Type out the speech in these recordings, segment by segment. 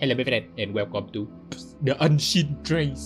Hello everyone and welcome to The Unseen Trace,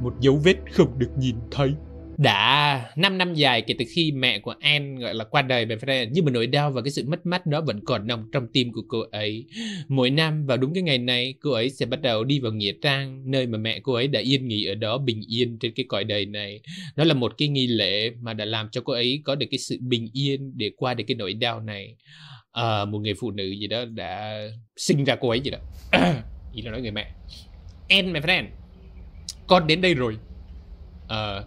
một dấu vết không được nhìn thấy. Đã 5 năm dài kể từ khi mẹ của Anne gọi là qua đời, nhưng mà nỗi đau và cái sự mất mát đó vẫn còn nằm trong tim của cô ấy. Mỗi năm vào đúng cái ngày này, cô ấy sẽ bắt đầu đi vào nghĩa trang, nơi mà mẹ cô ấy đã yên nghỉ ở đó bình yên trên cái cõi đời này. Đó là một cái nghi lễ mà đã làm cho cô ấy có được cái sự bình yên để qua được cái nỗi đau này. Một người phụ nữ gì đó đã sinh ra cô ấy gì đó. Ý là nói người mẹ. Anne, my friend, con đến đây rồi.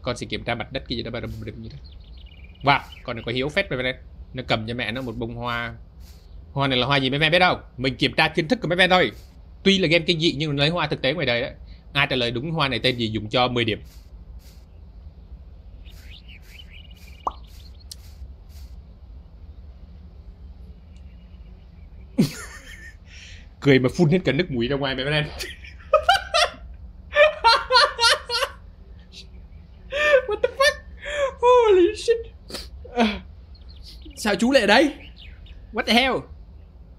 Con sẽ kiểm tra mặt đất cái gì đó. Wow, con này có hiếu phết mấy bên. Nó cầm cho mẹ nó một bông hoa. Hoa này là hoa gì mấy bên biết đâu. Mình kiểm tra kiến thức của mấy bên thôi. Tuy là game kinh dị nhưng lấy hoa thực tế ngoài đời đó. Ai trả lời đúng hoa này tên gì dùng cho 10 điểm. Cười mà phun hết cả nước mũi ra ngoài mấy bên. Sao chú lại ở đây? What the hell?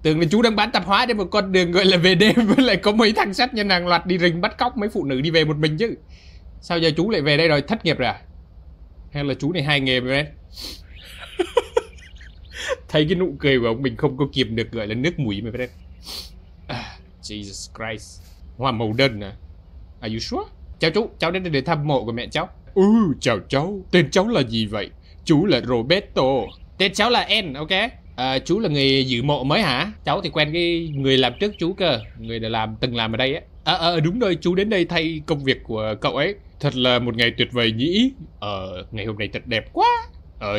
Tưởng là chú đang bán tạp hóa trên một con đường gọi là về đêm. Với lại có mấy thằng sát nhân hàng loạt đi rình bắt cóc mấy phụ nữ đi về một mình chứ. Sao giờ chú lại về đây rồi? Thất nghiệp rồi à? Hay là chú này hai nghề rồi đấy? Thấy cái nụ cười của ông mình không có kịp được gọi là nước mũi mà đấy. Jesus Christ. Hoa màu đơn à? Are you sure? Chào chú, cháu đến để thăm mộ của mẹ cháu. Chào cháu. Tên cháu là gì vậy? Chú là Roberto. Tên cháu là Anne, ok. Chú là người giữ mộ mới hả? Cháu thì quen cái người làm trước chú cơ. Người đã từng làm ở đây á. Đúng rồi, chú đến đây thay công việc của cậu ấy. Thật là một ngày tuyệt vời nhỉ. Ngày hôm nay thật đẹp quá.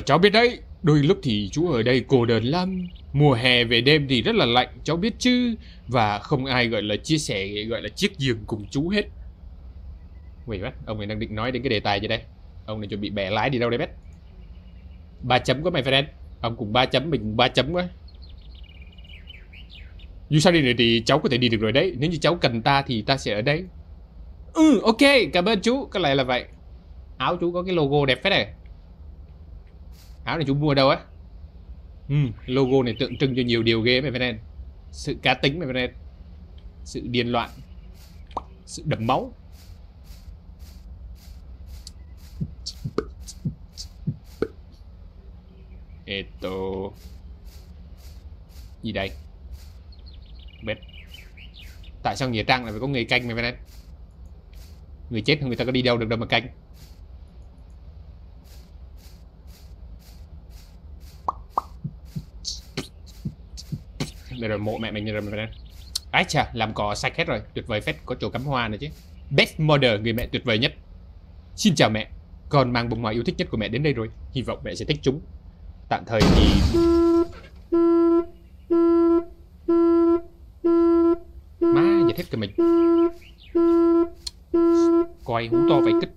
Cháu biết đấy, đôi lúc thì chú ở đây cô đơn lắm. Mùa hè về đêm thì rất là lạnh, cháu biết chứ. Và không ai gọi là chia sẻ, gọi là chiếc giường cùng chú hết. Quỷ bắt, ông này đang định nói đến cái đề tài gì đây? Ông này chuẩn bị bẻ lái đi đâu đây bét? 3 chấm quá my friend. Ông cùng 3 chấm, mình cùng 3 chấm quá. Dù sao đi nữa thì cháu có thể đi được rồi đấy. Nếu như cháu cần ta thì ta sẽ ở đấy. Ok, cảm ơn chú. Có lẽ là vậy. Áo chú có cái logo đẹp phết này. Áo này chú mua đâu á? Logo này tượng trưng cho nhiều điều ghê my friend. Sự cá tính my friend. Sự điên loạn. Sự đẫm máu. Gì đây? Bết. Tại sao nghĩa trang lại phải có người canh mày? Người chết người ta có đi đâu được đâu mà canh. Đây rồi, mộ mẹ mình rồi mày. Ái chà, làm cỏ sạch hết rồi. Tuyệt vời phết, có chỗ cắm hoa nữa chứ. Best mother, người mẹ tuyệt vời nhất. Xin chào mẹ, con mang bông hoa yêu thích nhất của mẹ đến đây rồi. Hy vọng mẹ sẽ thích chúng. Tạm thời thì... Má giải thích cho mình. Coi hú to vậy kích.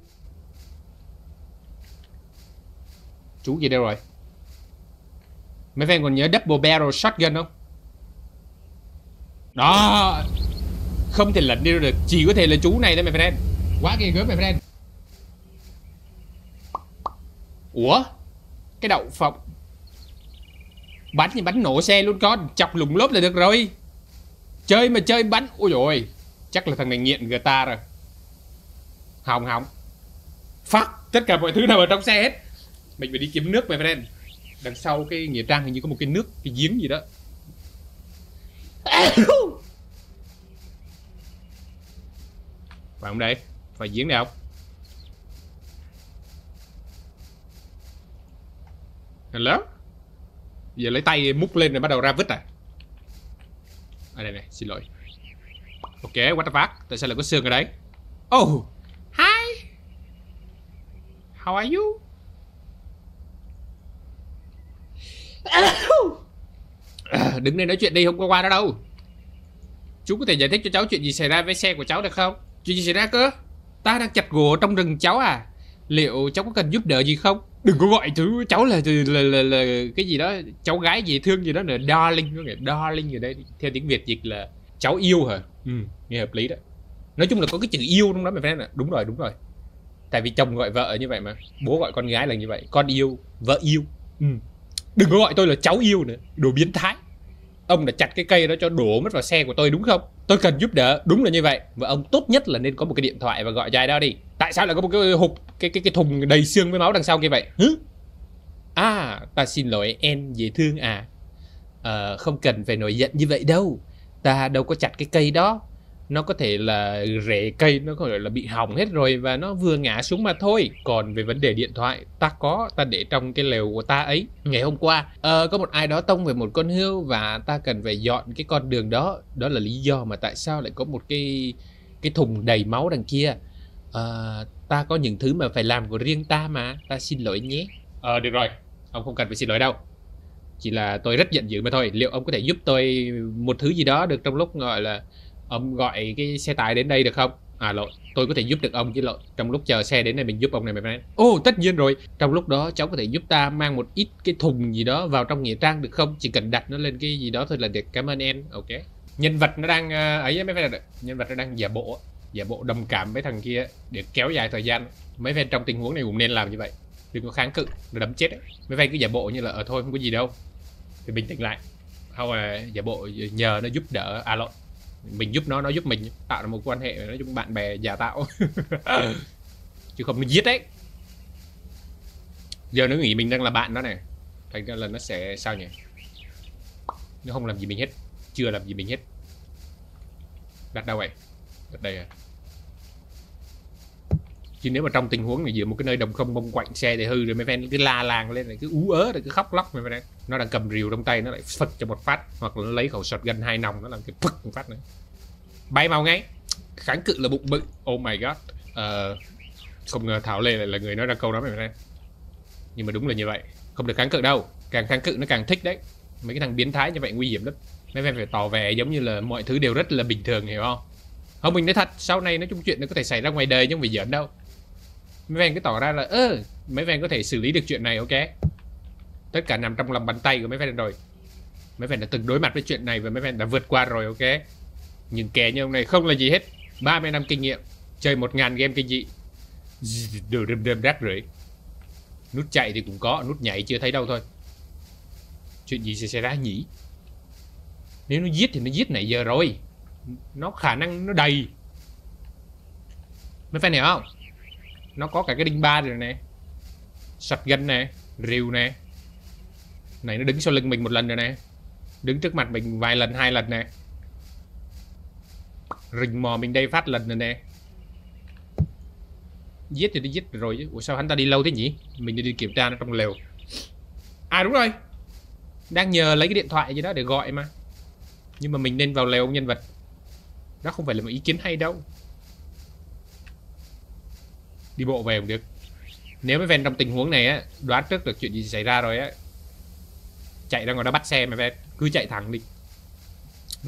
Chú gì đâu rồi? Mấy fan còn nhớ Double Barrel Shotgun không? Đó. Không thể lẩn đi đâu được. Chỉ có thể là chú này thôi mày fan. Quá ghê gớm mày fan. Ủa? Cái đậu phộng. Bánh thì bánh nổ xe luôn con. Chọc lùng lốp là được rồi. Chơi mà chơi bánh. Ôi dồi ôi. Chắc là thằng này nghiện guitar rồi. Hỏng. Fuck. Tất cả mọi thứ nào ở trong xe hết. Mình phải đi kiếm nước my friend. Đằng sau cái nghĩa trang hình như có một cái nước. Cái giếng gì đó. Phải không đây? Phải giếng này không? Hello. Giờ lấy tay múc lên rồi bắt đầu ra vứt à? Ở đây này, xin lỗi. Ok, what the fuck? Tại sao lại có xương ở đấy? Oh, hi. How are you? Đứng đây nói chuyện đi, không có qua đó đâu. Chú có thể giải thích cho cháu chuyện gì xảy ra với xe của cháu được không? Chuyện gì xảy ra cơ? Ta đang chặt gỗ trong rừng cháu à? Liệu cháu có cần giúp đỡ gì không? Đừng có gọi thứ cháu là cái gì đó, cháu gái gì thương gì đó nữa, darling, có nghĩa darling ở đây theo tiếng Việt dịch là cháu yêu hả? Nghe hợp lý đó. Nói chung là có cái chữ yêu trong đó mày phải nói. Đúng rồi. Tại vì chồng gọi vợ như vậy mà, bố gọi con gái là như vậy, con yêu, vợ yêu. Đừng có gọi tôi là cháu yêu nữa, đồ biến thái. Ông đã chặt cái cây đó cho đổ mất vào xe của tôi đúng không? Tôi cần giúp đỡ, đúng là như vậy. Và ông tốt nhất là nên có một cái điện thoại và gọi cho ai đó đi. Tại sao lại có một cái hộp, cái thùng đầy xương với máu đằng sau kia vậy? Hứ? À, ta xin lỗi em dễ thương à. Không cần phải nổi giận như vậy đâu. Ta đâu có chặt cái cây đó. Nó có thể là rễ cây, nó có thể là bị hỏng hết rồi và nó vừa ngã xuống mà thôi. Còn về vấn đề điện thoại, ta để trong cái lều của ta ấy. Ngày hôm qua, có một ai đó tông về một con hươu và ta cần phải dọn cái con đường đó. Đó là lý do mà tại sao lại có một cái thùng đầy máu đằng kia. Ta có những thứ mà phải làm của riêng ta mà. Ta xin lỗi nhé. Được rồi, ông không cần phải xin lỗi đâu. Chỉ là tôi rất giận dữ mà thôi. Liệu ông có thể giúp tôi một thứ gì đó được trong lúc gọi là ông gọi cái xe tải đến đây được không? À lộn, tôi có thể giúp được ông chứ lộn. Trong lúc chờ xe đến đây mình giúp ông này mày nói. Ồ, tất nhiên rồi. Trong lúc đó cháu có thể giúp ta mang một ít cái thùng gì đó vào trong nghĩa trang được không? Chỉ cần đặt nó lên cái gì đó thôi là được. Cảm ơn em. Ok. Nhân vật nó đang ấy mấy phen. Nhân vật nó đang giả bộ đồng cảm với thằng kia để kéo dài thời gian. Mấy phen trong tình huống này cũng nên làm như vậy. Đừng có kháng cự, nó đấm chết ấy. Mấy phen cứ giả bộ như là thôi không có gì đâu. Thì bình tĩnh lại. Không là giả bộ nhờ nó giúp đỡ. À lộn, mình giúp nó giúp mình, tạo ra một quan hệ nói chung bạn bè giả tạo. Chứ không nó giết đấy. Giờ nó nghĩ mình đang là bạn nó này, thành ra là nó sẽ sao nhỉ, nó không làm gì mình hết, chưa làm gì mình hết. Đặt đâu vậy? Đặt đây à? Chứ nếu mà trong tình huống này giữa một cái nơi đồng không bông quạnh xe thì hư rồi. Mấy fan cứ la làng lên này, cứ ú ớ rồi cứ khóc lóc. Nó đang cầm rìu trong tay, nó lại phật cho một phát, hoặc là nó lấy khẩu shotgun 2 nòng, nó làm cái phật một phát nữa. Bay mau ngay, kháng cự là bụng bự. Oh my god. Không ngờ Thảo Lê lại là người nói ra câu đó mấy fan. Nhưng mà đúng là như vậy, không được kháng cự đâu. Càng kháng cự nó càng thích đấy. Mấy cái thằng biến thái như vậy nguy hiểm lắm. Mấy fan phải tỏ vẻ giống như là mọi thứ đều rất là bình thường, hiểu không? Không, mình nói thật, sau này nói chung chuyện nó có thể xảy ra ngoài đời nhưng mà giỡn đâu. Mấy fan cứ tỏ ra là mấy fan có thể xử lý được chuyện này, ok. Tất cả nằm trong lòng bàn tay của mấy fan rồi. Mấy fan đã từng đối mặt với chuyện này và mấy fan đã vượt qua rồi, ok. Nhưng kẻ như ông này không là gì hết. 30 năm kinh nghiệm, chơi 1000 game kinh dị. Đồ đơm rác rưởi. Nút chạy thì cũng có, nút nhảy chưa thấy đâu thôi. Chuyện gì sẽ xảy ra nhỉ? Nếu nó giết thì nó giết nãy giờ rồi. Nó khả năng nó đầy. Mấy fan hiểu không? Nó có cả cái đinh ba rồi nè, shotgun nè, rìu nè. Này nó đứng sau lưng mình một lần rồi nè, đứng trước mặt mình vài lần, 2 lần nè, rình mò mình đây phát lần rồi nè. Giết thì nó giết rồi chứ. Ủa sao hắn ta đi lâu thế nhỉ? Mình đi kiểm tra nó trong lều. À đúng rồi, đang nhờ lấy cái điện thoại gì đó để gọi mà. Nhưng mà mình nên vào lều ông nhân vật. Đó không phải là một ý kiến hay đâu. Đi bộ về cũng được. Nếu mấy fan trong tình huống này á, đoán trước được chuyện gì xảy ra rồi á, chạy ra ngoài đó bắt xe mà fan. Cứ chạy thẳng đi.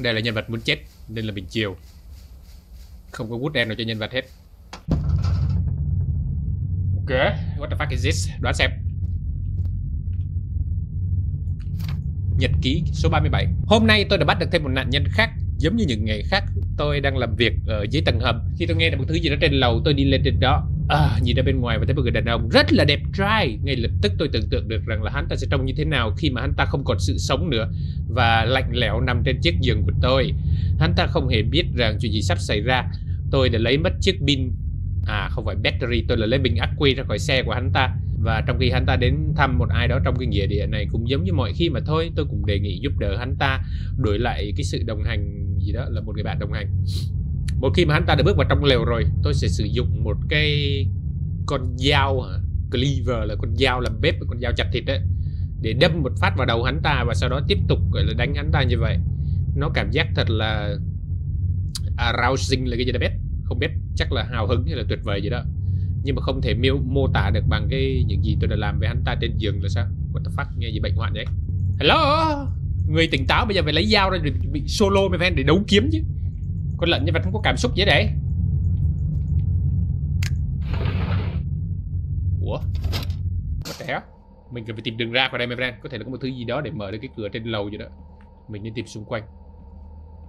Đây là nhân vật muốn chết nên là mình chiều. Không có wood end nào cho nhân vật hết. Ok, what the fuck is this? Đoán xem. Nhật ký số 37. Hôm nay tôi đã bắt được thêm một nạn nhân khác. Giống như những ngày khác, tôi đang làm việc ở dưới tầng hầm. Khi tôi nghe được một thứ gì đó trên lầu, tôi đi lên trên đó. Nhìn ra bên ngoài và thấy một người đàn ông rất là đẹp trai. Ngay lập tức tôi tưởng tượng được rằng là hắn ta sẽ trông như thế nào khi mà hắn ta không còn sự sống nữa và lạnh lẽo nằm trên chiếc giường của tôi. Hắn ta không hề biết rằng chuyện gì sắp xảy ra. Tôi đã lấy mất chiếc pin, không phải battery, tôi đã lấy bình ắc quy ra khỏi xe của hắn ta. Và trong khi hắn ta đến thăm một ai đó trong cái nghĩa địa này, cũng giống như mọi khi mà thôi, tôi cũng đề nghị giúp đỡ hắn ta, đổi lại cái sự đồng hành gì đó, là một người bạn đồng hành. Một khi mà hắn ta đã bước vào trong lều rồi, tôi sẽ sử dụng một cái con dao, Cleaver là con dao làm bếp, con dao chặt thịt đấy, để đâm một phát vào đầu hắn ta và sau đó tiếp tục gọi là đánh hắn ta như vậy. Nó cảm giác thật là arousing là cái gì đó biết, không biết, chắc là hào hứng hay là tuyệt vời gì đó. Nhưng mà không thể mô tả được bằng cái những gì tôi đã làm với hắn ta trên giường là sao. What the fuck, nghe gì bệnh hoạn vậy? Hello, người tỉnh táo bây giờ phải lấy dao ra để bị solo mấy fan để đấu kiếm chứ. Con lợn như vậy không có cảm xúc vậy đấy. Ủa, what the hell? Mình cần phải tìm đường ra khỏi đây mấy fan. Có thể là có một thứ gì đó để mở được cái cửa trên lầu gì đó. Mình nên tìm xung quanh.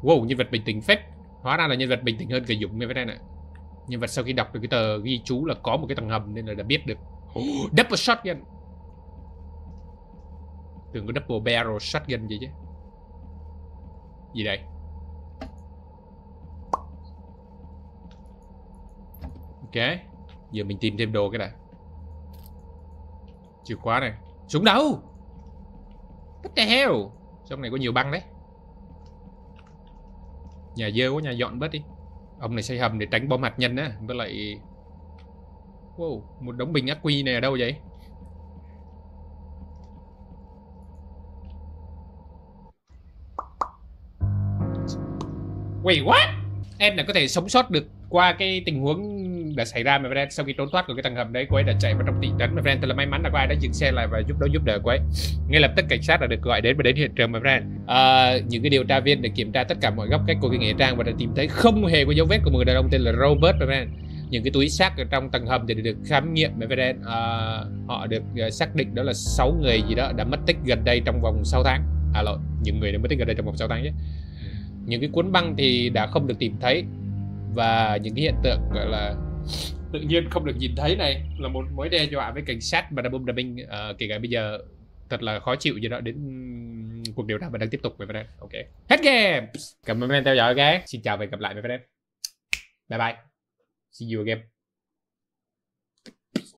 Wow, nhân vật bình tĩnh phết. Hóa ra là nhân vật bình tĩnh hơn cả Dũng mấy fan này. Nhân vật sau khi đọc được cái tờ ghi chú là có một cái tầng hầm nên là đã biết được. Double shotgun. Tưởng có double barrel shotgun gì chứ. Gì đây? Ok, giờ mình tìm thêm đồ cái này. Chìa khóa này. Súng đâu? What the hell? Trong này có nhiều băng đấy. Nhà dơ quá, nhà dọn bớt đi. Ông này xây hầm để tránh bom hạt nhân á. Với lại wow, một đống bình ắc quy này ở đâu vậy? Wait, what? Em là có thể sống sót được qua cái tình huống đã xảy ra mà Bren. Sau khi trốn thoát của cái tầng hầm đấy, cô ấy đã chạy vào trong thị trấn mà Bren. Thật là may mắn là có ai đã dừng xe lại và giúp đỡ cô ấy. Ngay lập tức cảnh sát đã được gọi đến và đến hiện trường mà Bren. Những cái điều tra viên đã kiểm tra tất cả mọi góc cách của cái nghĩa trang và đã tìm thấy không hề có dấu vết của người đàn ông tên là Robert mà Bren. Những cái túi xác ở trong tầng hầm thì được khám nghiệm mà Bren. Họ được xác định đó là 6 người gì đó đã mất tích gần đây trong vòng 6 tháng. À lộn, những người đã mất tích gần đây trong vòng 6 tháng chứ. Những cái cuốn băng thì đã không được tìm thấy. Và những cái hiện tượng gọi là tự nhiên không được nhìn thấy này là một mối đe dọa với cảnh sát và đà binh kể cả bây giờ. Thật là khó chịu gì đó. Đến cuộc điều tra vẫn đang tiếp tục với Bren. Ok, hết game. Cảm ơn các bạn theo dõi. Xin chào và hẹn gặp lại với Bren. Bye bye. See you again.